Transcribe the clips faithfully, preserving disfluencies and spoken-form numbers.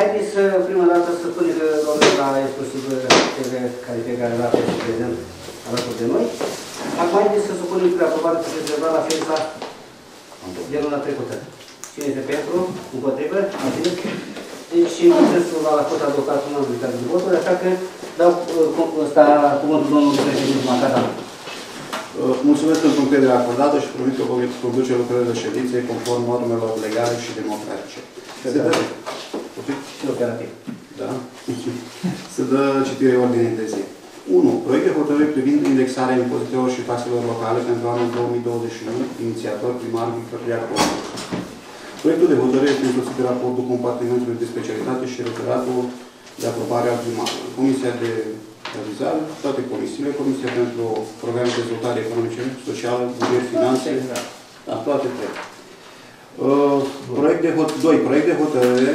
haideți să, prima dată, să punem domnul la exclusiv T V, care pe care l-a fost prezent alături de noi. Acum haideți să supunem spre aprobare cu rezervat la ființa de luna trecută. Cine este pentru? Împotrivă? Abțineri? Deci, procesul a fost adoptat în numărul de voturi, așa că dau ăsta cuvântul domnului președinte Macadam. Mulțumesc pentru încrederea acordată și promit că vă conduce lucrările ședinței conform normelor legale și democratice. Se dă citire ordinii de zi. unu. Proiect de hotărâre privind indexarea impozitelor și taxelor locale pentru anul două mii douăzeci și unu, inițiator primar Victor Diaconu. Proiectul de hotărâre este inclusiv de raportul compartimentului de specialitate și referatul de aprobare al primarului. Comisia de realizare, toate comisiile, Comisia pentru Programul de Dezvoltare Economice, Socială, Buget, Finanțe, da, toate trei. Uh, proiect de doi. Proiect de hotărâre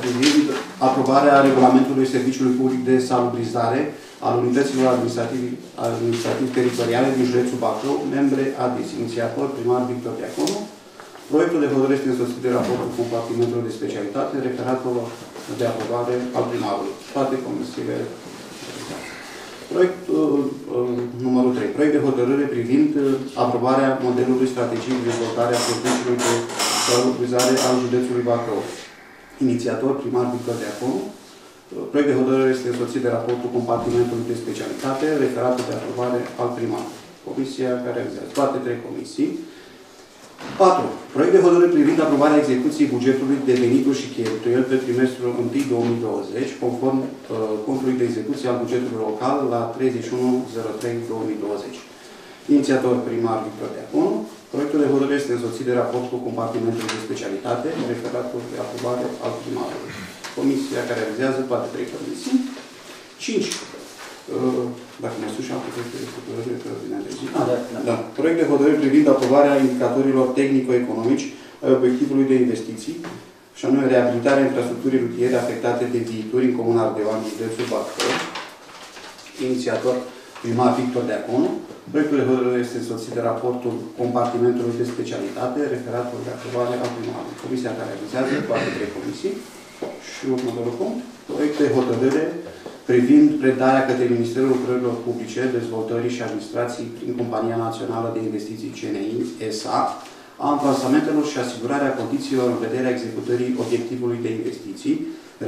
privind aprobarea regulamentului Serviciului Public de Salubrizare al unităților administrativ-teritoriale din județul Bacău, membre A D I S, inițiator primar Victor Diaconu. Proiectul de hotărâre este însoțit de raportul compartimentelor de specialitate, referatul de aprobare al primarului. Toate comisiile. Proiectul numărul trei. Proiect de hotărâre privind aprobarea modelului strategic de dezvoltare a proiectului de salubrizare al județului Bacău. Inițiator primar Victor Diaconu. Proiect de hotărâre este însoțit de raportul compartimentului de specialitate, referatul de aprobare al primarului. Comisia care realizează toate trei comisii. patru. Proiect de hotărâre privind aprobarea execuției bugetului de venituri și cheltuieli pe trimestrul unu două mii douăzeci, conform uh, contului de execuție al bugetului local la treizeci și unu zero trei două mii douăzeci. Inițiator primar Victor Diaconu. Proiectul de hotărâre este însoțit de raport cu compartimentul de specialitate, referatul de aprobare al primarului. Comisia care realizează toate trei comisii. cinci. Uh, dacă mă suși, am putea să hotărâri că vine de zi. Ah, da, da. Da. Proiect de hotărâri privind aprobarea indicatorilor tehnico-economici ai obiectivului de investiții, și anume reabilitarea infrastructurii rutiere afectate de viituri în comuna Ardeoani, județul Bacău. Inițiator primar Victor Diaconu. Proiectul de hotărâri este însoțit de raportul compartimentului de specialitate, referatul de aprobare al primarului. Comisia care realizează toate trei comisii. Și următorul punct, proiect de hotărâre privind predarea către Ministerul Proiectelor Publice, Dezvoltării și Administrații prin Compania Națională de Investiții C N I S A a amplasamentelor și asigurarea condițiilor în vederea executării obiectivului de investiții,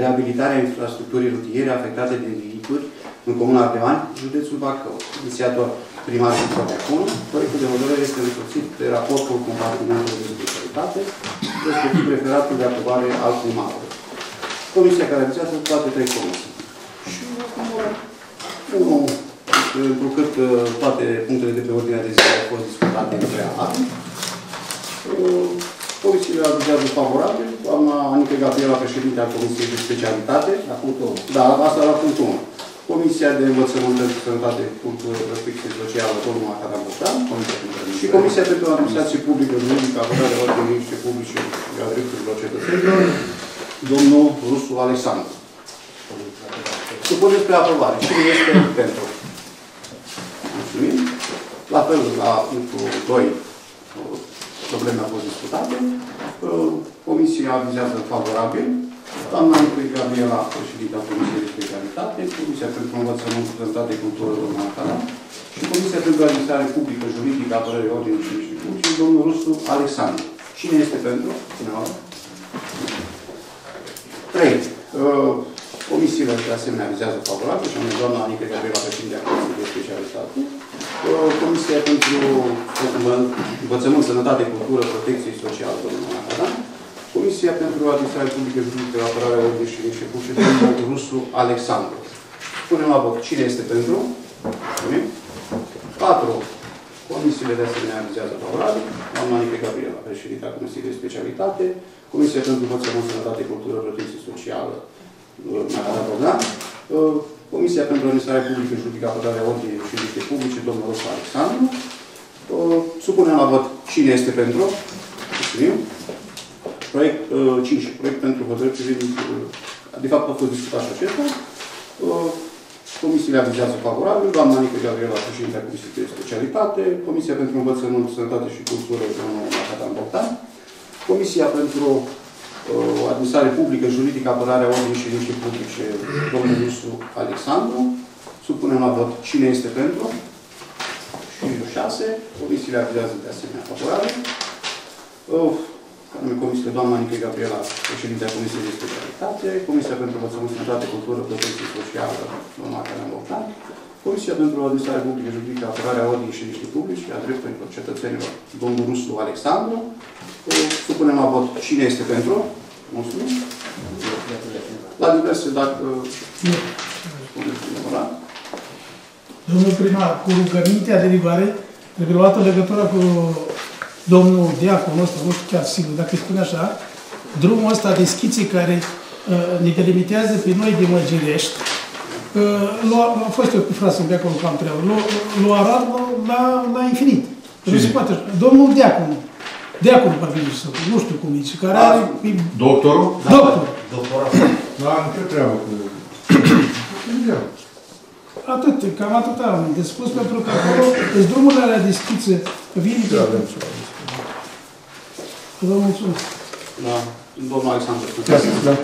reabilitarea infrastructurii rutiere afectate de viituri în comuna Ardeoani, județul Bacău. Inițiator primar Victor Diaconu, proiectul de hotărâre este însoțit de raportul compartimentului de specialitate, respectiv referatul de aprobare al primarului. Comisia care realizează toate trei comisii. Și unul, întrucât toate punctele de pe ordinea de zi au fost discutate în prealabil, comisiile avizează favorabil. Doamna Anică Gabriela, președintea Comisiei de Specialitate. La punctul unu. Da, asta la punctul unu. Comisia de Învățământ și Sănătate, Cultură, Protecție Socială, Domnul Acadam Bostan, și Comisia pentru Administrație Publică, Juridică, Apărare a Ordinii Publice și a Drepturilor Cetățenilor, domnul Rusu Alexandru. Supuneți spre aprobare. Cine este pentru? Mulțumim. La fel, la punctul doi, probleme au fost discutate. Comisia avizează favorabil. Doamna Nicuăi Gabriela, președinta Comisiei de Specialitate, Comisia pentru Învățământ, Sănătate, Cultură, Domnul și Comisia pentru Administrare Publică, Juridică, Apărare, Ordine și Instituții, domnul Rusu Alexandru. Cine este pentru? Cineva? trei. Comisiile, de asemenea, vizează favorabil, și anume doamna Anică Gabriela, președintea Comisiei de Specialitate. Comisia pentru Învățământ, Sănătate, Cultură, Protecție Socială, domnul Acadam. Comisia pentru Administrare Publică, Juridică, Apărarea Ordinii și Instituții, domnul Rusu Alexandru. Punem la vot. Cine este pentru? Punem. patru. Comisiile de asemenea vizează favorabil. Doamna Anică Gabriela, președintea Comisiei de Specialitate. Comisia pentru Învățământ, Sănătate, Cultură, Protecție Socială. Da? Comisia pentru Administrare Publică și Juridică, Apărarea Ordinii și Justiție Publice, domnul Rusu Alexandru. Supunem la vot cine este pentru. Proiect cinci. Proiect pentru hotărâri privind. De fapt, a fost discutat și acesta. Comisiile avizează favorabil. Doamna Anică Gabriela, președintea Comisiei de Specialitate. Comisia pentru Învățământ, Sănătate și Cultură, domnul Acadam Bostan. Comisia pentru Uh, Administrare Publică, Juridică, Apărarea Ordinii și Liniștii Publice, domnul Rusu Alexandru. Supunem la vot cine este pentru. șase. Comisiile avizează de asemenea favorare. Uh, Comisiile doamna Anică Gabriela, președintea Comisiei de Specialitate, Comisia pentru Învățământ, Sănătate, Cultură, Protecție Socială, normal care am votat, Comisia pentru Administrare Publică, Juridică, Apărarea Ordinii și Liniștii Publice și a drepturilor cetățenilor, domnul Rusu Alexandru. Uh, supunem la vot cine este pentru. Mulțumim. La diverse, dacă... Domnul primar, cu rugămintea de rigoare, trebuie luată legătura cu domnul Diaconu ăsta, nu știu chiar sigur, dacă îi spune așa, drumul ăsta de schițe care uh, ne delimitează pe noi de Măgirești, uh, a fost eu cu Frasă, un Diaconu cam prea, l-a arat la, la infinit. Nu se poate așa. Domnul Diaconu, Diaconu parvine să nu știu cum e, care are... Doctorul? Doctor. Doctorat. Da, nu ce treabă cu... Atât, cam atât am de spus, pentru că acolo sunt drumurile alea de schiță, vin de... Vă mulțumesc. Da, domnul Alexandru. Da.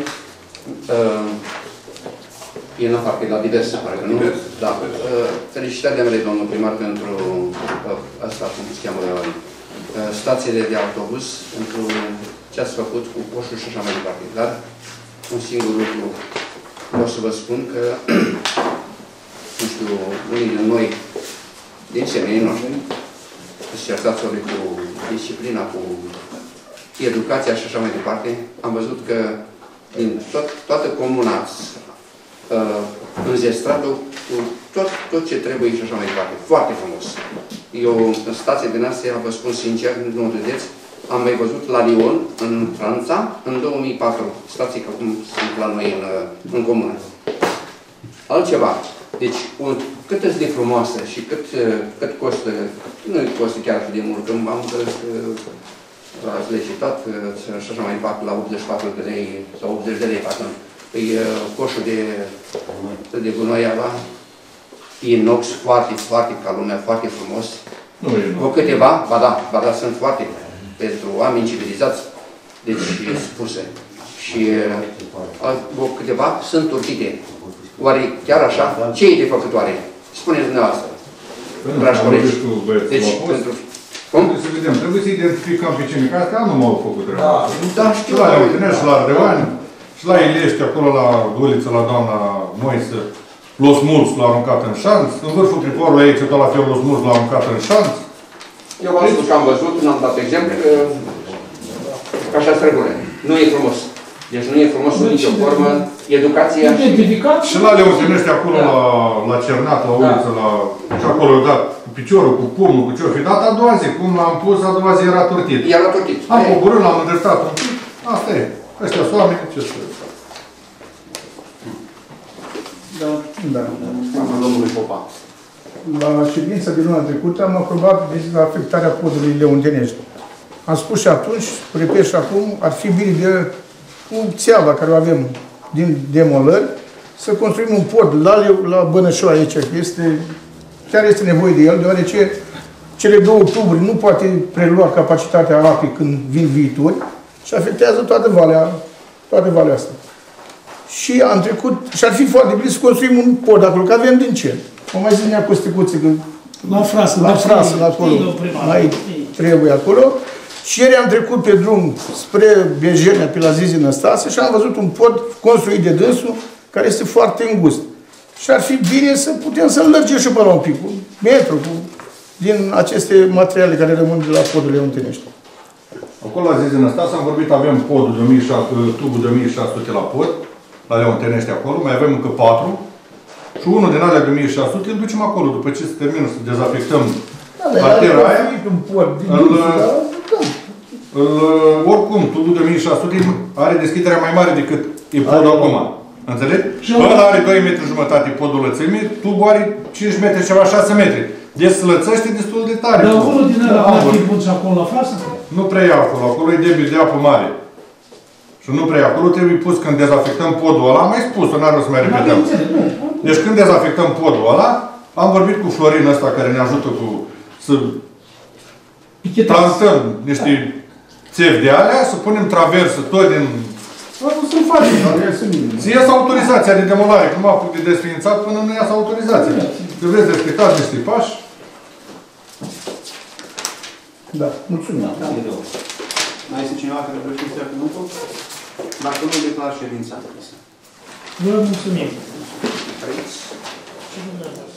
E în afară, e la diverse, pare că nu? Da. Felicitări de mele, domnul primar, pentru asta, cum se cheamă, stațiile de autobuz, pentru ce ați făcut cu coșul și așa mai departe. Dar un singur lucru vreau să vă spun că nu știu, unii din noi, din semenii noștri, să-și certați cu disciplina, cu educația și așa mai departe, am văzut că din tot, toată comuna ați uh, înzestrat-o cu tot, tot ce trebuie și așa mai departe. Foarte frumos. Eu, în stație din astea, vă spun sincer, nu râdeți, am mai văzut la Lyon, în Franța, în două mii patru, stații ca cum sunt la noi în, în comună. Altceva. Deci, un, cât este de frumoasă și cât, cât costă, nu costă chiar atât de mult, că am văzut că ați licitat și așa mai departe la optzeci și patru de lei sau optzeci de lei, patru. Păi coșul de, de gunoi ala, inox, foarte, foarte ca lumea, foarte frumos. Nu, o câteva, ba da, ba da, sunt foarte pentru oameni civilizați, deci spuse. Și o câteva sunt urchite. Oare chiar așa? Ce e de făcătoare? Spuneți dumneavoastră, dragi colegi. Deci, pentru... Cum? Să vedem, trebuie să identificăm pe cine, că asta nu m-au făcut rău. Da, știu. Și la Leuținești, și la Ardeoani, și la Ilești, acolo la Goliță, la doamna Moise, l-au smuls, l-au aruncat în șanț. În vârful triporului aici, tot la fel, l-au smuls, l-au aruncat în șanț. Eu v-am spus că am văzut, n-am dat exemplu, că așa-s regulă. Nu e frumos. Deci nu e frumos în nicio formă, educația și... Și la Leuținești, acolo, da. la, la Cernat, la uliță, da. la... Și acolo i-a dat cu piciorul, cu pumnul, cu ce-o fi dat, a doua zi, cum l-am pus, a doua zi era tortit. Era tortit. Am coborât, l-am îndreptat un pic, asta e. Ăștia sunt oameni, ce să... Da, da. Doamna domnului Popa. La ședința din luna trecută am aprobat afectarea podului Leuținești. Am spus și atunci, repet și acum, ar fi bine de... cu țeava care o avem din demolări, să construim un pod la, la Bănășoa aici, este, chiar este nevoie de el, deoarece cele două tuburi nu poate prelua capacitatea apei când vin viitori și afectează toată valea, toată valea asta. Și am trecut, și ar fi foarte bine să construim un pod acolo, că avem din ce. O mai zinea cu sticuțe, că la Frasă, la Frasă, acolo, mai trebuie acolo. Și ieri am trecut pe drum spre Benjenia, pe la Zizină Stase și am văzut un pod construit de dânsul, care este foarte îngust. Și ar fi bine să putem să-l lărgim și până la un pic, un metru, cu, din aceste materiale care rămân de la podul Leuținești. Acolo la Zizină Stase am vorbit, avem podul de o mie șase sute, tubul de o mie șase sute la pod, la Leuținești acolo, mai avem încă patru și unul din alea de o mie șase sute îl ducem acolo, după ce se termină să dezafectăm partera aia, oricum, tubul de o mie șase sute are deschiderea mai mare decât e podul acum. Înțelegi? Ăla are doi metri jumătate podul lățime, tubul are cinci metri ceva, șase metri. Deci slățește destul de tare. Dar unul din ăla ar fi bun și acolo la Frasă? Nu prea e acolo. Acolo e debiu de apă mare. Și nu prea e acolo. Trebuie pus când dezafectăm podul ăla. Am mai spus, nu are o să mai repetăm. Deci când dezafectăm podul ăla, am vorbit cu Florin ăsta care ne ajută cu să plantăm niște țevi de alea, să punem traversă tot din Dar nu sunt facem, dar e sunt mine. Ți iasă autorizația de demolare, cum a făcut de desființat, până nu iasă autorizația. Că vreți respectați niște pași. Da, mulțumim. Da, e rău. Mai este cineva care vrește să ia cuvântul? Dacă nu, declar ședința. Vă mulțumim. Aici.